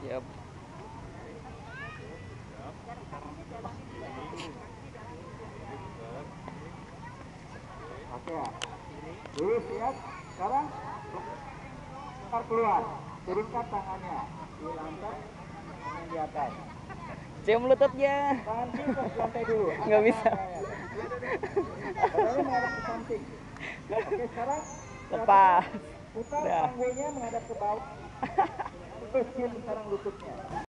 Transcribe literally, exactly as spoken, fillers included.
Yep. Oke. Dulu siap. Sekarang keluar keluar. Turunkan tangannya. Dilantar tangan di atas. Cium lututnya. Tangan kita santai dulu. Enggak bisa. Baru menghadap ke samping. Oke, sekarang lepas. Putar tanggulnya menghadap ke bawah. Terus cium sekarang lututnya.